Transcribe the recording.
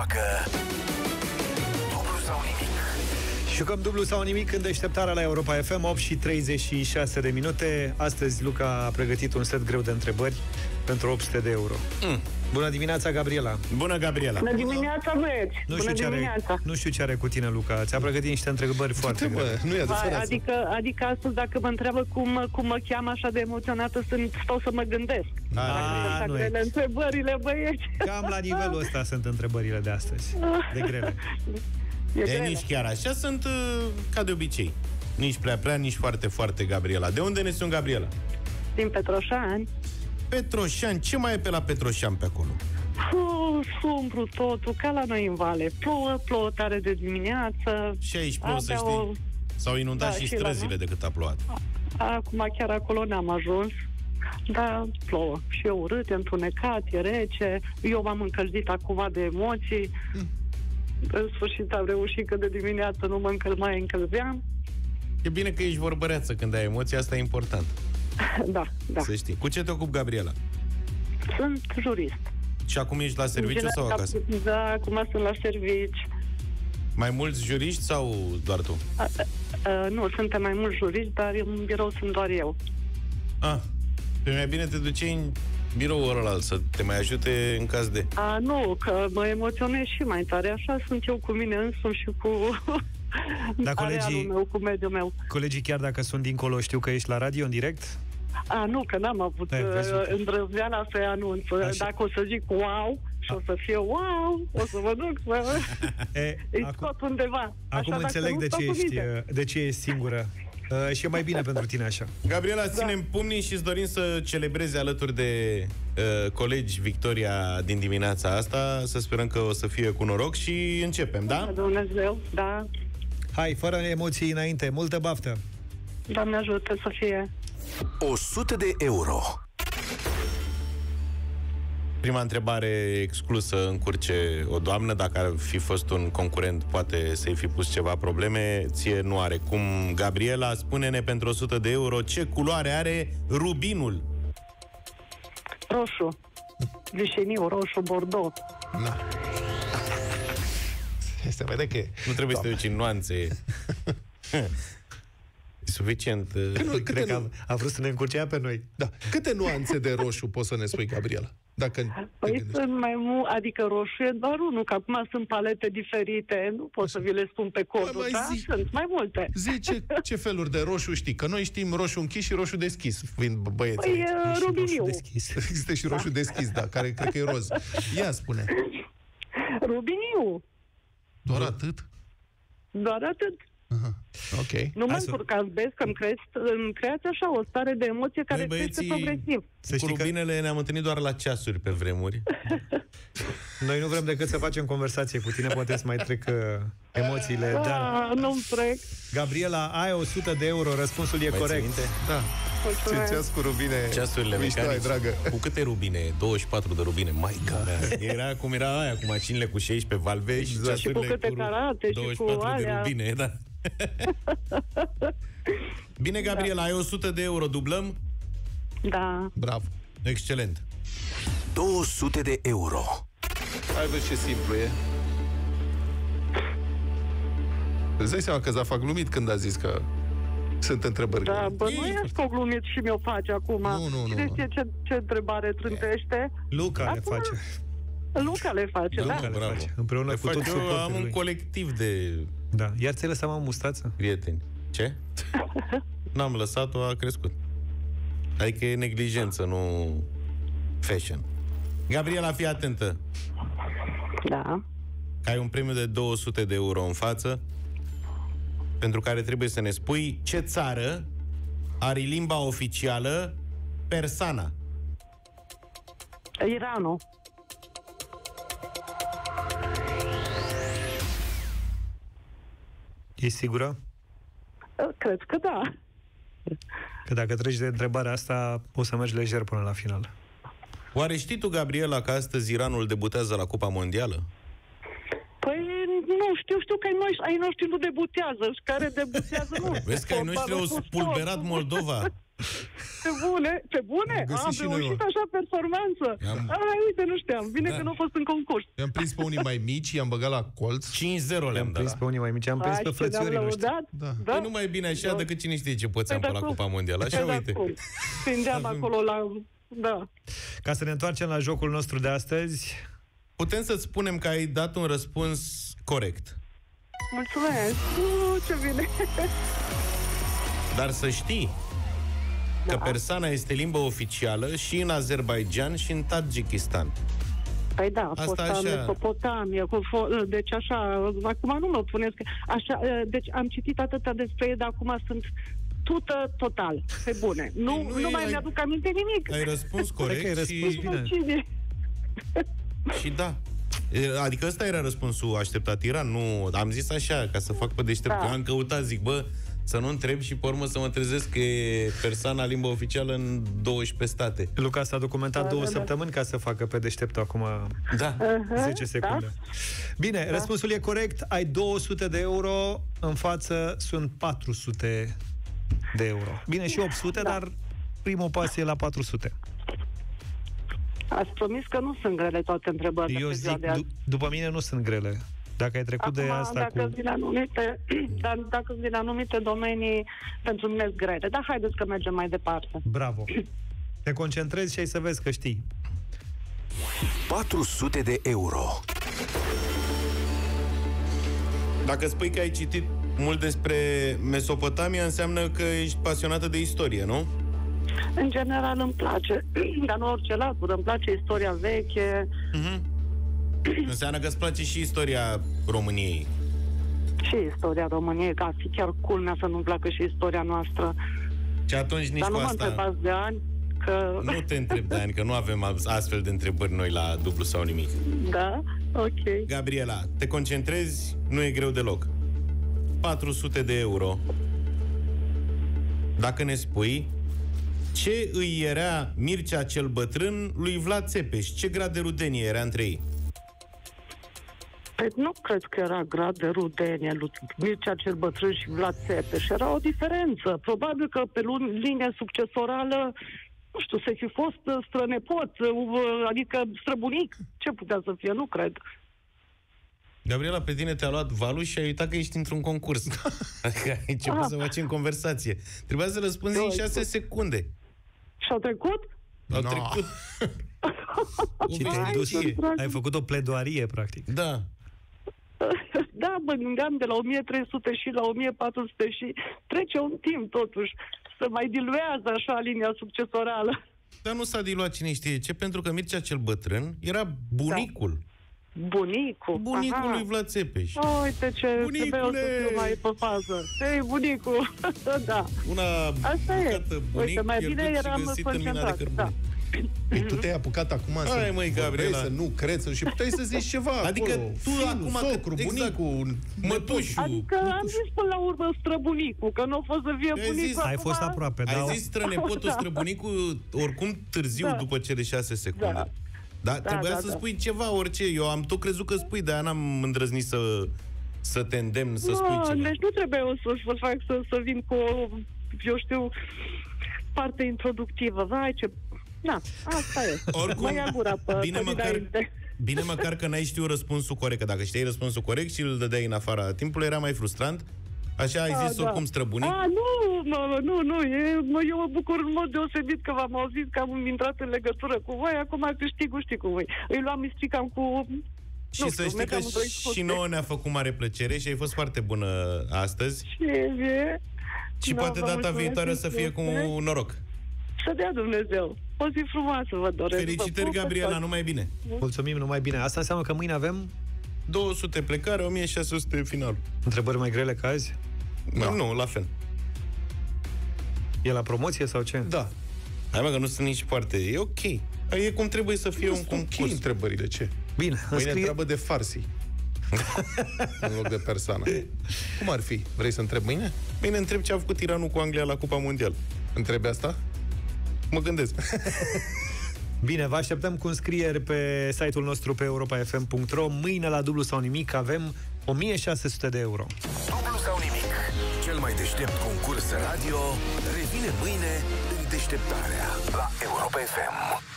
Dublu sau nimic. Jucăm dublu sau nimic în deșteptarea la Europa FM, 8:36. Astăzi Luca a pregătit un set greu de întrebări pentru 800 de euro. Bună dimineața, Gabriela. Bună, Gabriela. Bună dimineața, băieți. Nu știu ce are cu tine, Luca. Ți-a pregătit niște întrebări foarte grele. Nu e adevărat. Adică astăzi, dacă mă întreabă cum mă cheam așa de emoționată, stau să mă gândesc. Întrebările, băieți. Cam la nivelul ăsta sunt întrebările de astăzi. De grele. E nici chiar așa, sunt ca de obicei. Nici prea, nici foarte, foarte, Gabriela. De unde ne sunt, Gabriela? Din Petroșani. Petroșani, ce mai e pe la Petroșani pe acolo? Sumbru totul, ca la noi în vale. Plouă tare de dimineață. Și aici plouă, să știi. S-au inundat și străzile de cât a plouat. Acum chiar acolo n-am ajuns. Dar plouă. Și e urât, e întunecat, e rece. Eu m-am încălzit acum de emoții. În sfârșit am reușit, că de dimineață nu mă mai încălzeam. E bine că ești vorbăreață când ai emoții, asta e important. Da. Să știi. Cu ce te ocupi, Gabriela? Sunt jurist. Și acum ești la serviciu sau acasă? Da, acum sunt la serviciu. Mai mulți juriști sau doar tu? Nu, suntem mai mulți juriști, dar în birou sunt doar eu. Mai bine te ducei în birou oralalt, să te mai ajute în caz de... Nu, că mă emoționez și mai tare. Așa sunt eu cu mine însumi și cu... Dar colegii, chiar dacă sunt dincolo, știu că ești la radio în direct? Nu, că n-am avut îndrăzneala să anunț. Așa. Dacă o să zic wow și o să fie wow, o să mă duc să... Îi scot undeva. Acum așa, înțeleg de ce ești singură. Și e mai bine pentru tine așa. Gabriela, ținem pumnii și îți dorim să celebrezi alături de colegi victoria din dimineața asta. Să sperăm că o să fie cu noroc și începem, da? Dumnezeu, da. Hai, fără emoții înainte, multă baftă! Doamne ajută să fie! 100 de euro. Prima întrebare exclusă încurce o doamnă. Dacă ar fi fost un concurent, poate să-i fi pus ceva probleme. Ție nu are cum. Gabriela, spune-ne pentru 100 de euro ce culoare are rubinul. Roșu. Vișeniu, roșu, bordeaux. Na. Se vede că... Nu trebuie să te duci în nuanțe. Suficient. A vrut să ne încurcea pe noi. Da. Câte nuanțe de roșu poți să ne spui, Gabriela? Păi sunt mai mult, adică roșu e doar unul, că acum sunt palete diferite, nu pot să vi le spun pe codul, dar sunt mai multe. Zice ce feluri de roșu știi, că noi știm roșu închis și roșu deschis, fiind băieți. Păi rubiniu. Există și roșu deschis, da, care cred că e roz. Ia spune. Rubiniu. Doar atât? Doar atât. Okay. Nu mă încurcați, vezi că îmi creați așa o stare de emoție care crește progresiv. Cu rubinele ne-am întâlnit doar la ceasuri pe vremuri. Noi nu vrem decât să facem conversație cu tine, poate să mai trec emoțiile. Nu-mi trec. Gabriela, ai 100 de euro, răspunsul e corect. Da. Ce ceas cu rubine? Ceasurile mecanice, dragă. Cu câte rubine? 24 de rubine, maica mea. Era cum era aia, cu mașinile cu 16 pe valve și ceasurile cu câte carate și cu alea. 24 de rubine, da. Bine, Gabriela, ai 100 de euro, dublăm? Da. Bravo, excelent. 200 de euro. Hai vezi ce simplu e. Îți dai seama că Zaf a glumit când a zis că sunt întrebări. Da, bă, nu ești cu glumit și mi-o face acum. Cine știe ce întrebare trântește? Luca le face. Luca le face, da? Împreună cu toți. Eu am un colectiv de... Da. Iar ți-ai lăsat, mă, mustață? Prieteni. Ce? N-am lăsat-o, a crescut. Adică e neglijență, nu fashion. Gabriela, fii atentă. Da. Ai un premiu de 200 de euro în față, pentru care trebuie să ne spui ce țară are limba oficială persana. Iranul. Ești sigură? Cred că da. Că dacă treci de întrebarea asta, poți să mergi lejer până la final. Oare știi tu, Gabriela, că astăzi Iranul debutează la Cupa Mondială? Păi nu știu, că ai noștri nu debutează. Și care debutează nu. Vezi că ai noștri au spulberat Moldova. Pe bune? Pe bune? Am reușit așa performanță. Uite, nu știam. Bine că nu a fost în concurs. I-am prins pe unii mai mici, i-am băgat la colț. 5-0 le-am prins pe unii mai mici, am prins pe frățiorii noștri. Da. Nu mai e bine așa decât cine știe ce pățeam pe la Cupa Mondială. Așa, uite. Tindeam acolo la... Da. Ca să ne întoarcem la jocul nostru de astăzi, putem să spunem că ai dat un răspuns corect. Mulțumesc! Ce bine! Dar să știi că persana este limbă oficială și în Azerbaijan și în Tadjikistan. Păi da, a fost în Mesopotamia. Deci așa, acum nu mă puneți că... Așa, deci am citit atâta despre ei, dar acum sunt... Tută total, pe bune. Nu mai mi-aduc aminte nimic. Ai răspuns corect. Ai răspuns bine. Și da. Adică ăsta era răspunsul așteptat. Iran, nu, am zis așa, ca să fac pe deștept. Da. Am căutat, zic, bă, să nu întreb și pe urmă să mă trezesc că e persana limba oficială în 12 state. Luca s-a documentat două săptămâni ca să facă pe deștept acum 10 secunde. Da. Bine, răspunsul e corect. Ai 200 de euro, în față sunt 400 de euro. Bine, și 800, dar primul pas e la 400. Ați promis că nu sunt grele toate întrebările. Eu zic, după mine nu sunt grele. Dacă ai trecut acum, de asta dacă cu... dacă din anumite domenii, pentru mine sunt grele. Dar haideți că mergem mai departe. Bravo. Te concentrezi și ai să vezi că știi. 400 de euro. Dacă spui că ai citit mult despre Mesopotamia, înseamnă că ești pasionată de istorie, nu? În general îmi place, dar nu orice latură, îmi place istoria veche. Înseamnă că îți place și istoria României. Și istoria României, că ar fi chiar culmea să nu-mi placă și istoria noastră. Și atunci nici cu asta... Dar nu mă întrebați de ani, că... Nu te întreb de ani, că nu avem astfel de întrebări noi la Dublu sau Nimic. Da? Ok. Gabriela, te concentrezi, nu e greu deloc. 400 de euro. Dacă ne spui ce îi era Mircea cel Bătrân lui Vlad Țepeș, ce grad de rudenie era între ei? Păi nu cred că era grad de rudenie lui Mircea cel Bătrân și Vlad Țepeș. Era o diferență. Probabil că pe linia succesorală, nu știu, să fi fost strănepot, adică străbunic. Ce putea să fie? Nu cred. Gabriela, pe tine te-a luat valul și ai uitat că ești într-un concurs. Că ai început să facem conversație. Trebuia să răspunzi în 6 secunde. Și-au trecut? Au trecut. Și te-ai dus. Ai făcut o pledoarie, practic. Da. Da, mă gândeam de la 1300 și la 1400 și trece un timp, totuși. Să mai diluează așa linia succesorală. Dar nu s-a diluat cine știe ce, pentru că Mircea cel Bătrân era bunicul. Da. Bunicul lui Vlad Țepeș. Uite ce trebuia să fiu mai pe fază. Ei, bunicul. Da. Asta e. Uite, mai bine eram concentrat. Da. Păi tu te-ai apucat acum să nu crezi și puteai să zici ceva. Adică acolo, tu acum socru, bunicul, mătușul. Adică am zis până la urmă străbunicul, că nu a fost să fie bunicul. Ai fost aproape, da. Ai zis strănepotul, străbunicul, oricum târziu după cele 6 secunde. Da, trebuia să spui ceva, orice. Eu am tot crezut că spui, de-aia n-am îndrăznit să te îndemn să spui ceva. Deci nu trebuie să fac să vin cu o, eu știu, parte introductivă. Vai, ce... Da, asta e. Oricum, bine măcar că n-ai știut răspunsul corect. Că dacă știai răspunsul corect și îl dădeai în afara timpului, era mai frustrant. Așa ai zis oricum străbunic? Nu, eu mă bucur în mod deosebit că v-am auzit, că am intrat în legătură cu voi, acum câștigul știi cu voi. Îi luam, îi stricam cu... Și să știi că și nouă ne-a făcut mare plăcere și ai fost foarte bună astăzi. Și poate data viitoare să fie cu noroc. Să dea Dumnezeu. O zi frumoasă vă doresc. Felicitări, Gabriela, numai bine. Mulțumim, numai bine. Asta înseamnă că mâine avem... 200 plecare, 1600 final. Întrebări mai grele ca azi? Nu, la fel. E la promoție sau ce? Da. Hai mă că nu sunt nici foarte... E ok. E cum trebuie să fie un concurs. Ok, întrebările, ce? Bine. Mâine întreabă de farsi. În loc de persoană. Cum ar fi? Vrei să întrebi mâine? Mâine întreb ce a făcut Iranul cu Anglia la Cupa Mondială. Întrebi asta? Mă gândesc. Bine, vă așteptăm cu înscrieri pe site-ul nostru pe europafm.ro. Mâine la Dublu sau Nimic avem 1600 de euro. Dublu sau Nimic, cel mai deștept concurs radio, revine mâine Deșteptarea la Europa FM.